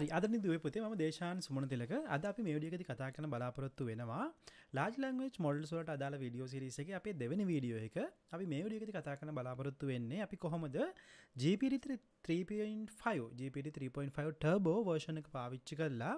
හරි අද දින දුවේ පුතේ මම දේශාන් සුමනතිලක අද අපි මේ වීඩියෝ එකදී කතා කරන්න බලාපොරොත්තු වෙනවා large language models වලට අදාළ වීඩියෝ series එකේ අපේ දෙවෙනි වීඩියෝ එක අපි මේ වීඩියෝ එකදී කතා කරන්න බලාපොරොත්තු වෙන්නේ අපි කොහොමද GPT-3.5 Turbo version එක පාවිච්චි කරලා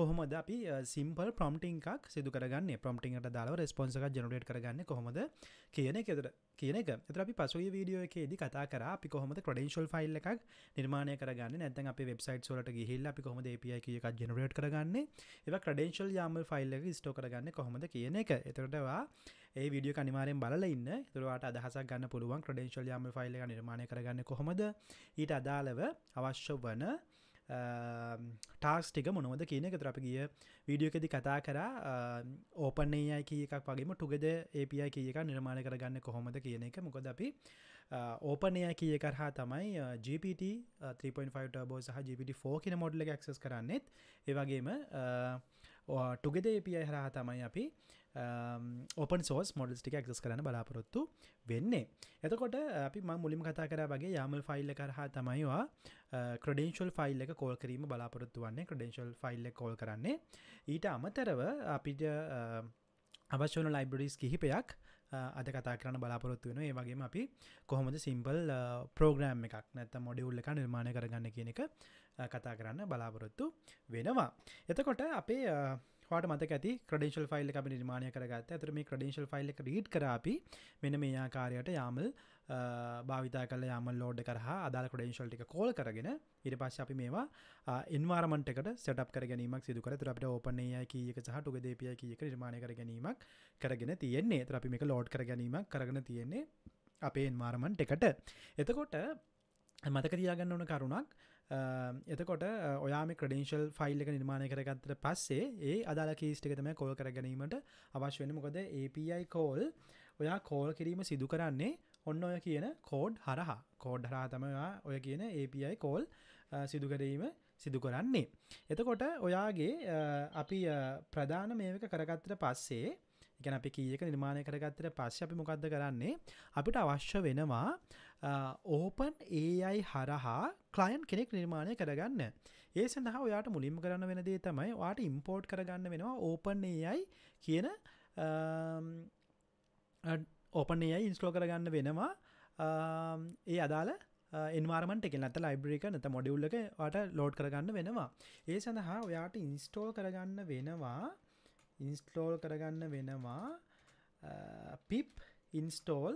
කොහොමද අපි simple prompting එකක් සිදු කරගන්නේ prompting එකට අදාළව response එකක් generate කරගන්නේ කොහොමද කියන එක. ඒතර අපි පසුගිය වීඩියෝ එකේදී කතා කරා අපි කොහොමද credential file එකක් නිර්මාණය කරගන්නේ නැත්නම් අපේ websites වලට ගිහිල්ලා අපි කොහොමද API key එකක් generate කරගන්නේ ඒවා credential YAML file එකක store කරගන්නේ කොහොමද කියන එක. ඒතරට ඔයා මේ වීඩියෝ එක අනිවාර්යෙන් බලලා ඉන්න. ඒතර ඔයාට අදහසක් ගන්න පුළුවන් credential YAML file එක නිර්මාණය කරගන්නේ කොහොමද ඊට අදාළව අවශ්‍ය වන ටාස්ක් ටික මොනවද කියන එක. ඒතර අපි ගිය වීඩියෝ එකේදී කතා කරා OpenAI key එකක් වගේම Together API key එකක් නිර්මාණය කරගන්නේ කොහොමද කියන එක. මොකද අපි OpenAI key එක හරහා තමයි GPT 3.5 Turbo සහ GPT-4 කියන මොඩල් එක ඇක්සස් කරන්නේත්. ඒ වගේම Together API හරහා තමයි අපි open source models ටික access කරන්න බලාපොරොත්තු වෙන්නේ. එතකොට අපි මම මුලින්ම කතා කරා වගේ YAML file එක හරහා තමයි ඔයා credential file එක call කිරීම බලාපොරොත්තු වෙන්නේ. credential file එක call කරන්නේ. ඊට අමතරව අපිට අවශ්‍ය වෙන libraries කිහිපයක් අද කතා කරන්න බලාපොරොත්තු වෙනවා. ඒ වගේම අපි කොහොමද simple program එකක් නැත්නම් module එකක් නිර්මාණය කරගන්න කියන එක කතා කරන්න බලාපොරොත්තු වෙනවා. එතකොට අපේ ඔයාට මතක ඇති credential file එක අපි නිර්මාණය කරගත්තා. ඒතර මේ credential file එක read කරා අපි මෙන්න මේ ආකාරයට YAML භාවිතා කරලා YAML load කරහා අදාළ credential ටික call කරගෙන ඊට පස්සේ අපි මේවා environment එකට set up කර ගැනීමක් සිදු කරා. ඒතර අපිට OpenAI key එක සහ Together API key එක නිර්මාණය කර ගැනීමක් කරගෙන තියෙන්නේ. ඒතර අපි මේක load කර ගැනීමක් කරගෙන තියෙන්නේ අපේ environment එකට. එතකොට මතක තියාගන්න ඕන කරුණක් එතකොට ඔයාම ක්‍රඩෙන්ශල් ෆයිල් එක නිර්මාණය කරගත්තට පස්සේ ඒ අදාළ කීස් ටික තමයි කෝල් කරගැනීමට අවශ්‍ය වෙන්නේ. මොකද API කෝල් ඔයා කෝල් කිරීම සිදු කරන්නේ ඔන්න ඔය කියන කෝඩ් හරහා. කෝඩ් හරහා තමයි ඔය කියන API කෝල් සිදු කිරීම සිදු කරන්නේ. එතකොට ඔයාගේ අපි ප්‍රධාන මේක කරගත්තට පස්සේ කියන්නේ අපි කී එක නිර්මාණය කරගත්තට පස්සේ අපි මොකද්ද කරන්නේ? අපිට අවශ්‍ය වෙනවා OpenAI හරහා client කෙනෙක් නිර්මාණය කරගන්න. ඒ සඳහා ඔයාට මුලින්ම කරන්න වෙන දේ තමයි ඔයාට import කරගන්න වෙනවා OpenAI කියන OpenAI install කරගන්න වෙනවා. ඒ අදාළ environment එකේ නැත්නම් library එක නැත්නම් module එක ඔයාට load කරගන්න වෙනවා. ඒ සඳහා ඔයාට install කරගන්න වෙනවා pip install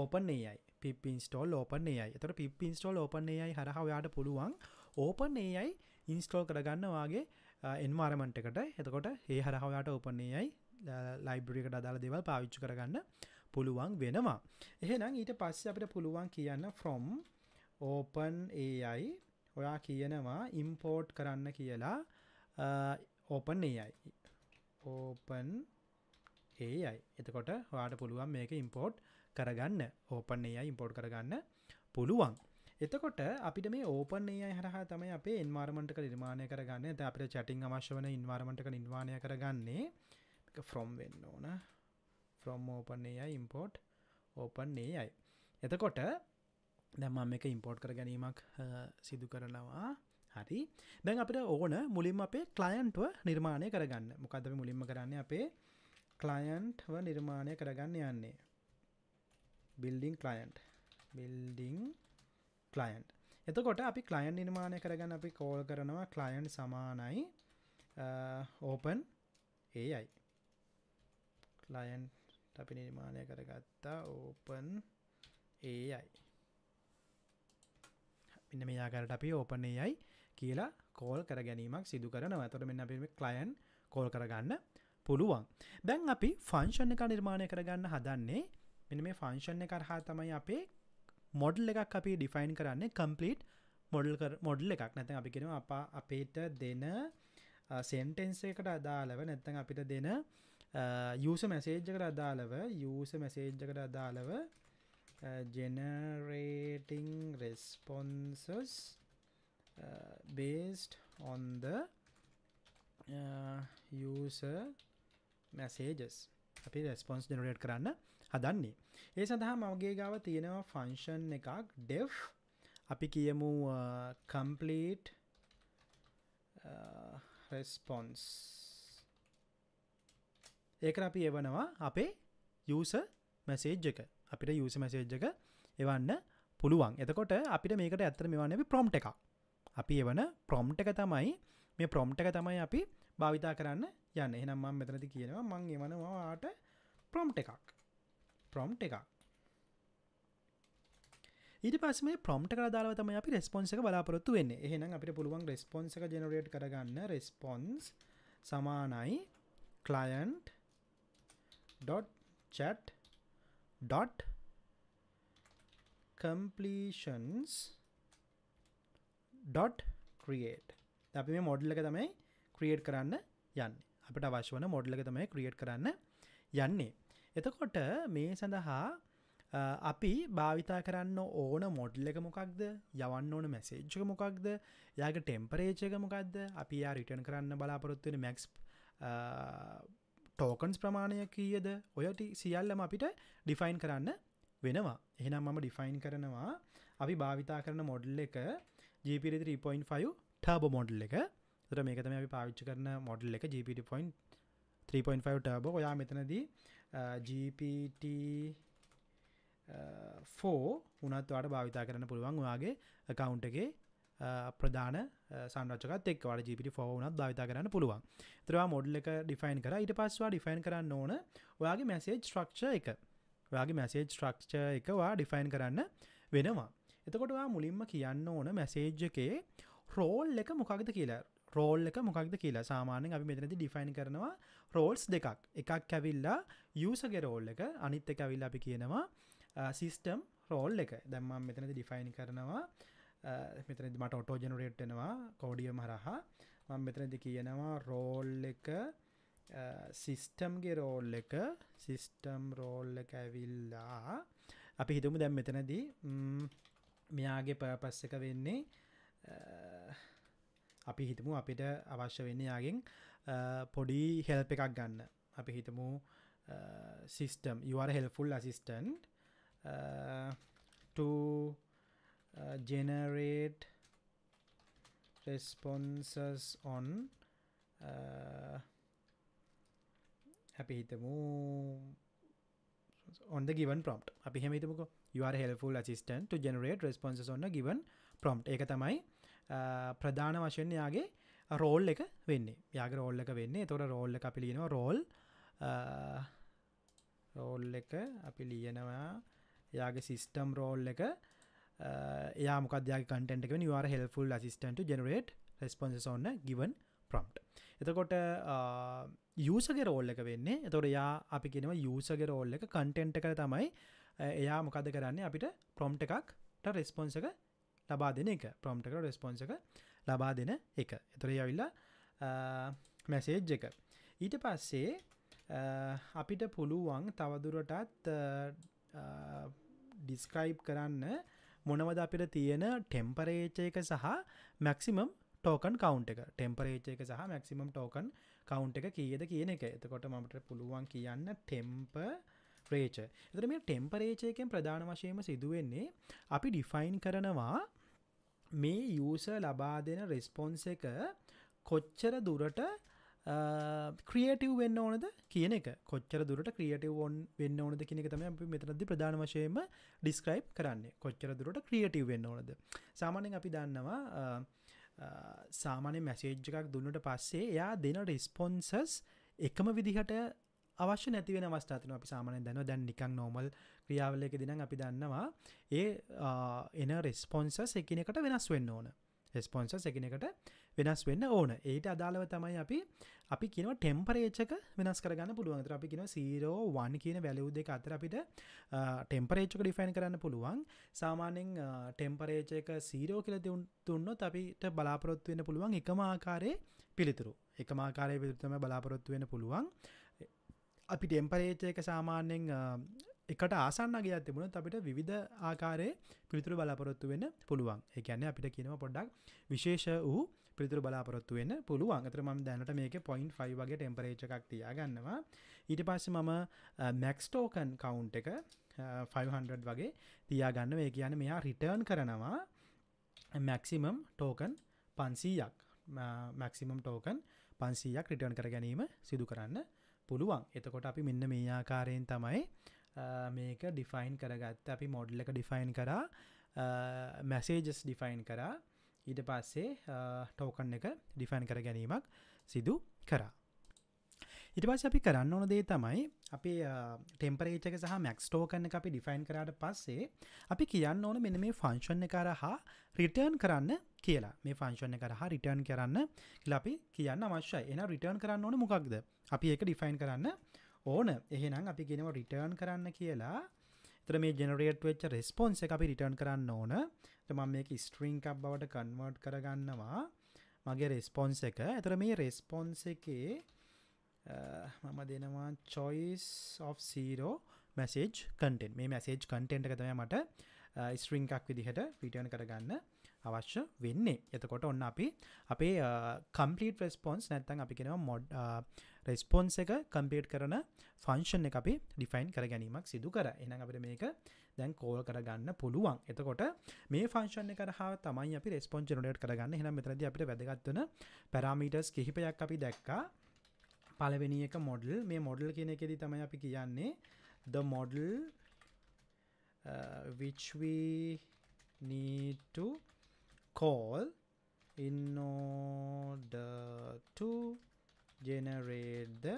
OpenAI pip install OpenAI. එතකොට pip install OpenAI හරහා ඔයාට පුළුවන් OpenAI install කරගන්න ඔයාගේ environment එකට. එතකොට ඒ හරහා ඔයාට OpenAI library එකට අදාළ දේවල් පාවිච්චි කරගන්න පුළුවන් වෙනවා. එහෙනම් ඊට පස්සේ අපිට පුළුවන් කියන්න from OpenAI ඔයා කියනවා import කරන්න කියලා OpenAI. එතකොට ඔයාට පුළුවන් මේක import කරගන්න OpenAI import කරගන්න පුළුවන්. එතකොට අපිට මේ OpenAI හරහා තමයි අපේ environment එක නිර්මාණය කරගන්නේ. දැන් අපිට chatting අවශ්‍ය වෙන environment එක නිර්මාණය කරගන්නේ මේක from වෙන්න ඕන. from OpenAI import OpenAI. එතකොට දැන් මම මේක import කර ගැනීමක් සිදු කරනවා. හරි. දැන් අපිට ඕන මුලින්ම අපේ client ව නිර්මාණය කරගන්න. මොකද්ද අපි මුලින්ම කරන්නේ අපේ client ව නිර්මාණය කරගන්න යන්නේ. building client. එතකොට අපි client නිර්මාණය කරගන්න අපි call කරනවා client සමානයි open AI. client අපි නිර්මාණය කරගත්තා open AI. මෙන්න මේ ආකාරයට අපි open AI කියලා call කර ගැනීමක් සිදු කරනවා. එතකොට මෙන්න අපි client call කරගන්න පුළුවන්. දැන් අපි function එක නිර්මාණය කරගන්න හදන්නේ මෙන්න මේ ෆන්ක්ෂන් එක හරහා තමයි අපේ මොඩල් එකක් අපි ඩිෆයින් කරන්නේ කම්ප්ලීට් මොඩල් එකක්. නැත්නම් අපි කියනවා අපේට දෙන සෙන්ටෙන්ස් එකකට අදාළව නැත්නම් අපිට දෙන user message එකට අදාළව generating responses based on the user messages අපි response generate කරන්න හදන්නේ. ඒ සඳහා මගේ ගාව තියෙනවා ෆන්ක්ෂන් එකක් def අපි කියමු complete response. Ekara api ewenawa ape user message එක. අපිට user message එක එවන්න පුළුවන්. එතකොට අපිට මේකට ඇත්තටම එවන්න අපි prompt එකක්. අපි එවන prompt එක තමයි මේ prompt එක තමයි අපි භාවිතා කරන්න යන්නේ. එහෙනම් මම මෙතනදී කියනවා මම එවනවා ආට prompt එකක්. Prompt එකක්. ඊට පස්සේ මේ prompt එකට අදාළව තමයි අපි response එක බලාපොරොත්තු වෙන්නේ. එහෙනම් අපිට පුළුවන් response එක generate කරගන්න response සමානයි client dot chat dot completions dot create. අපි මේ model එක තමයි create කරන්න යන්නේ. අපිට අවශ්‍ය වෙන model එක තමයි create කරන්න යන්නේ. එතකොට මේ සඳහා අපි භාවිතා කරන්න ඕන model එක මොකක්ද? යවන්න ඕන message එක මොකක්ද? එයාගේ temperature එක මොකක්ද? අපි එයා return කරන්න බලාපොරොත්තු වෙන max tokens ප්‍රමාණය කීයද? ඔය සියල්ලම අපිට define කරන්න වෙනවා. එහෙනම් මම define කරනවා අපි භාවිතා කරන model එක GPT-3.5 Turbo model එක. ඒතර මේක තමයි අපි පාවිච්චි කරන model එක GPT-3.5 Turbo. ඔයා මෙතනදී GPT-4 වුණත් ඔයාට භාවිතා කරන්න පුළුවන් ඔයාගේ account එකේ ප්‍රධාන සංරචකත් එක්ක. ඔයාලා GPT-4 වුණත් භාවිතා කරන්න පුළුවන්. ඒතර ඔයා model එක define කරා. ඊට පස්සේ ඔයා define කරන්න ඕන ඔයාගේ message structure එක. ඔයාගේ message structure එක ඔයා define කරන්න වෙනවා. එතකොට ඔයා මුලින්ම කියන්න ඕන message එකේ role එක මොකක්ද කියලා. Role එක මොකක්ද කියලා. සාමාන්‍යයෙන් අපි මෙතනදී define කරනවා roles දෙකක්. එකක් ඇවිල්ලා user ගේ role එක, අනිත් එක ඇවිල්ලා අපි කියනවා system role එක. දැන් මම මෙතනදී define කරනවා මෙතනදී මට auto generate වෙනවා Codeium හරහා. මම මෙතනදී කියනවා role එක system ගේ role එක. System role එක ඇවිල්ලා අපි හිතමු දැන් මෙතනදී මෙයාගේ purpose එක වෙන්නේ අපි හිතමු අපිට අවශ්‍ය වෙන්නේ යාගෙන් පොඩි help එකක් ගන්න. අපි හිතමු system you are a helpful assistant to generate responses on අපි හිතමු on the given prompt. අපි හැම හිතමුකෝ you are a helpful assistant to generate responses on a given prompt. ඒක තමයි ප්‍රධාන වශයෙන් යාගේ role එක වෙන්නේ. යාගේ role එක වෙන්නේ. ඒතකොට role එක අපි ලියනවා role එක අපි ලියනවා යාගේ system role එක. එයා මොකක්ද යාගේ content එක වෙන්නේ? you are a helpful assistant to generate responses on a given prompt. එතකොට user ගේ role එක වෙන්නේ. එතකොට යා අපි කියනවා user ගේ role එක content එක තමයි එයා මොකද කරන්නේ? අපිට prompt එකකට response එක ලබා දෙන එක. prompt එකට response එක ලබා දෙන එක. ඒතර යවිලා message එක. ඊට පස්සේ අපිට පුළුවන් තවදුරටත් describe කරන්න මොනවද අපිට තියෙන temperature එක සහ maximum token count එක. temperature එක සහ maximum token count එක කීයද කියන එක. එතකොට මමට පුළුවන් කියන්න temperature. ඒතර මේ temperature එකෙන් ප්‍රධාන වශයෙන්ම සිදු වෙන්නේ අපි define කරනවා මේ user ලබා දෙන response එක කොච්චර දුරට creative වෙන්න ඕනද කියන එක. කොච්චර දුරට creative වෙන්න ඕනද කියන එක තමයි අපි මෙතනදී ප්‍රධාන වශයෙන්ම describe කරන්නේ. කොච්චර දුරට creative වෙන්න ඕනද. සාමාන්‍යයෙන් අපි දන්නවා සාමාන්‍ය message එකක් දුන්නට පස්සේ එයා දෙන responses එකම විදිහට අවශ්‍ය නැති වෙන අවස්ථා තියෙනවා. අපි සාමාන්‍යයෙන් දන්නවා දැන් නිකන් normal ක්‍රියාවලියකදී නම් අපි දන්නවා ඒ එන responses එකිනෙකට වෙනස් වෙන්න ඕන. responses එකිනෙකට වෙනස් වෙන්න ඕන. ඊට අදාළව තමයි අපි කියනවා temperature එක වෙනස් කරගන්න පුළුවන්. ඒතර අපි කියනවා 0 1 කියන value දෙක අතර අපිට temperature එක define කරන්න පුළුවන්. සාමාන්‍යයෙන් temperature එක 0 කියලා දුන්නොත් අපිට බලාපොරොත්තු වෙන්න පුළුවන් එකම ආකාරයේ පිළිතුරු. එකම ආකාරයේ පිළිතුරු තමයි බලාපොරොත්තු වෙන්න පුළුවන්. අපි temperature එක සාමාන්‍යයෙන් එකට ආසන්න ගියත් තිබුණොත් අපිට විවිධ ආකාරයේ පිළිතුරු බලාපොරොත්තු වෙන්න පුළුවන්. ඒ කියන්නේ අපිට කියනවා පොඩ්ඩක් විශේෂ වූ පිළිතුරු බලාපොරොත්තු වෙන්න පුළුවන්. ඒතර මම දැනට මේකේ 0.5 වගේ temperature එකක් තියාගන්නවා. ඊට පස්සේ මම max token count එක 500 වගේ තියාගන්නවා. ඒ කියන්නේ මෙයා return කරනවා maximum token 500ක්. maximum token 500ක් return කර ගැනීම සිදු කරන්න පුළුවන්. එතකොට අපි මෙන්න මේ ආකාරයෙන් තමයි මේක define කරගත්ත. අපි model එක define කරා, messages define කරා, ඊට පස්සේ token එක define කර ගැනීමක් සිදු කරා. ඊට පස්සේ අපි කරන්න ඕන දේ තමයි අපි temperature එක සහ max token එක අපි define කරාට පස්සේ අපි කියන්න ඕන මෙන්න මේ function එක හරහා return කරන්න කියලා. මේ function එක හරහා return කරන්න කියලා අපි කියන්න අවශ්‍යයි. එහෙනම් return කරන්න ඕන මොකක්ද? අපි ඒක define කරන්න ඕන. එහෙනම් අපි කියනවා return කරන්න කියලා. එතන මේ generate වෙච්ච response එක අපි return කරන්න ඕන. එතන මම මේක string එකක් බවට convert කරගන්නවා. මගේ response එක. එතන මේ response එකේ මම දෙනවා choice of 0 message content. මේ message content එක තමයි මට string එකක් විදිහට return කරගන්න අවශ්‍ය වෙන්නේ. එතකොට ඔන්න අපි අපේ complete response නැත්නම් අපි කියනවා mod response එක complete කරන function එක අපි define කර ගැනීමක් සිදු කරා. එහෙනම් අපිට මේක දැන් call කරගන්න පුළුවන්. එතකොට මේ function එක හරහා තමයි අපි response generate කරගන්නේ. එහෙනම් මෙතනදී අපිට වැදගත් වෙන parameters කිහිපයක් අපි දැක්කා. පළවෙනි එක model. මේ model කියන එකේදී තමයි අපි කියන්නේ the model which we need to call in order to generate the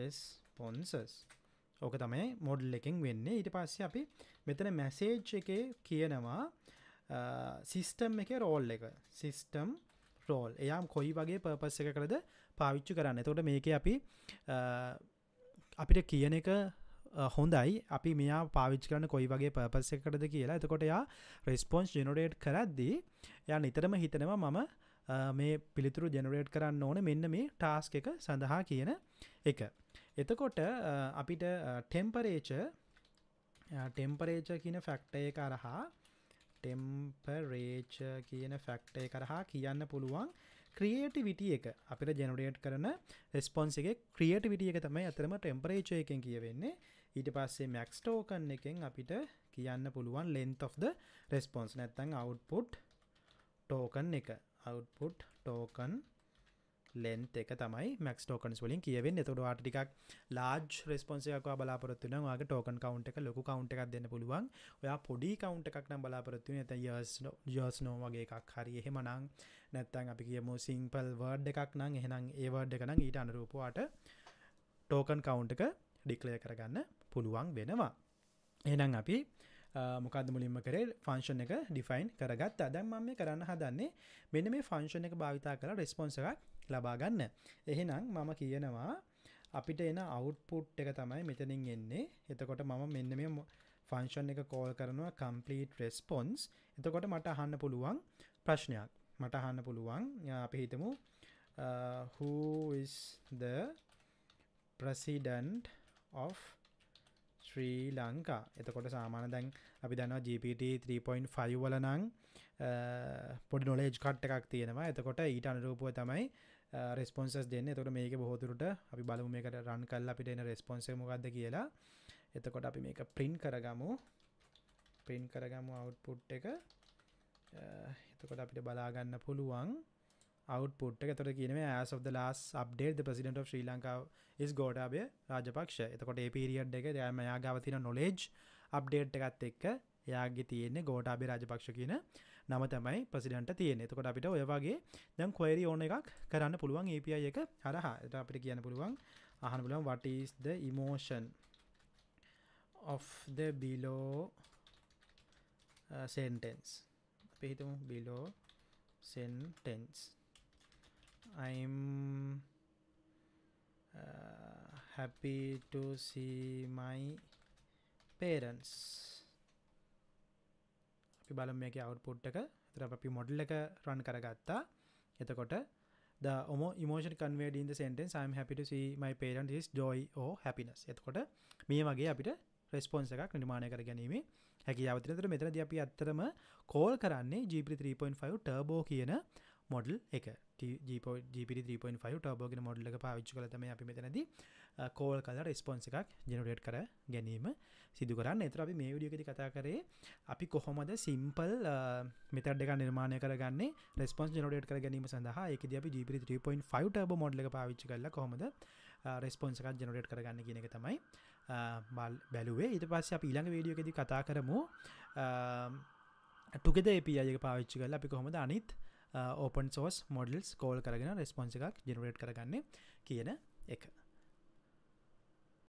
responses. Okay, තමයි model එකෙන් වෙන්නේ. ඊට පස්සේ අපි මෙතන message එකේ කියනවා system එකේ role එක. System role. එයා කොයි වගේ purpose එකකටද පාවිච්චි කරන්නේ. එතකොට මේකේ අපි අපිට කියන එක හොඳයි. අපි මෙයා පාවිච්චි කරන කොයි වගේ purpose එකකටද කියලා. එතකොට යා response generate කරද්දී යා නිතරම හිතනවා මම මේ පිළිතුරු generate කරන්න ඕනේ මෙන්න මේ task එක සඳහා කියන එක. එතකොට අපිට temperature කියන factor එක අරහා කියන්න පුළුවන් creativity එක. අපිට generate කරන response එකේ creativity එක තමයි අතරම temperature එකෙන් කියවෙන්නේ. ඊට පස්සේ max token එකෙන් අපිට කියන්න පුළුවන් length of the response නැත්නම් output token length එක තමයි max tokens වලින් කියවෙන්නේ. එතකොට ඔයාට ටිකක් large response එකක් ඔයා බලාපොරොත්තු වෙනවා. ඔයාගේ token count එක ලොකු count එකක් දෙන්න පුළුවන්. ඔයා පොඩි count එකක් නම් බලාපොරොත්තු වෙන්නේ නැත්නම් years no වගේ එකක් හරි. එහෙමනම් නැත්නම් අපි කියමු simple word එකක් නම් එහෙනම් ඒ word එක නම් ඊට අනුරූපව ඔයාට token count එක declare කරගන්න පුළුවන් වෙනවා. එහෙනම් අපි මොකක්ද මුලින්ම කරේ function එක define කරගත්තා. දැන් මම මේ කරන්න හදන්නේ මෙන්න මේ function එක භාවිතා කරලා response එකක් ලබා ගන්න. එහෙනම් මම කියනවා අපිට එන output එක තමයි මෙතනින් එන්නේ. එතකොට මම මෙන්න මේ function එක call කරනවා complete response. එතකොට මට අහන්න පුළුවන් ප්‍රශ්නයක්. මට අහන්න පුළුවන් අපි හිතමු who is the president of Sri Lanka. එතකොට සාමාන්‍ය දැන් අපි දන්නවා GPT-3.5 වල නම් පොඩි knowledge card එකක් තියෙනවා. එතකොට ඊට අනුරූපව තමයි responses දෙන්නේ. එතකොට මේක බොහෝ දුරට අපි බලමු මේකට run කරලා අපිට එන response එක මොකක්ද කියලා. එතකොට අපි මේක print කරගමු. print කරගමු output එක. එතකොට අපිට බලා ගන්න පුළුවන් output එක. එතකොට කියනවා as of the last update the president of Sri Lanka is Godaabe Rajapaksha. එතකොට ඒ period එකේ එයා ගාව තියෙන knowledge update එකත් එක්ක එයාගේ තියෙන්නේ Godaabe Rajapaksha කියන නම තමයි president තියෙන්නේ. එතකොට අපිට ඔය වගේ දැන් query ඕන එකක් කරන්න පුළුවන් API එක හරහා. එතකොට අපිට කියන්න පුළුවන් අහන්න පුළුවන් what is the emotion of the below sentence. අපි හිතමු below sentence. I'm happy to see my parents. අපි බලමු මේකේ output එක. එතකොට අපි model එක run කරගත්තා. එතකොට the emotion conveyed in the sentence I'm happy to see my parents is joy or happiness. එතකොට මේ වගේ අපිට response එකක් නිර්මාණය කරගැනීමේ හැකියාව තියෙනවා. එතකොට මෙතනදී අපි ඇත්තටම call කරන්නේ GPT 3.5 Turbo කියන model එක GPT-3.5 Turbo කියන model එක පාවිච්චි කරලා තමයි අපි මෙතනදී call කරලා response එකක් generate කර ගැනීම සිදු කරන්නේ. ඒතර අපි මේ වීඩියෝ එකේදී කතා කරේ අපි කොහොමද simple method එකක් නිර්මාණය කරගන්නේ response generate කර ගැනීම සඳහා. ඒකදී අපි GPT-3.5 Turbo model එක පාවිච්චි කරලා කොහොමද response එකක් generate කරගන්න කියන එක තමයි බැලුවේ. ඊට පස්සේ අපි ඊළඟ වීඩියෝ එකේදී කතා කරමු Together API එක පාවිච්චි කරලා අපි කොහොමද අනිත් open source models call කරගෙන response එකක් generate කරගන්නේ කියන එක.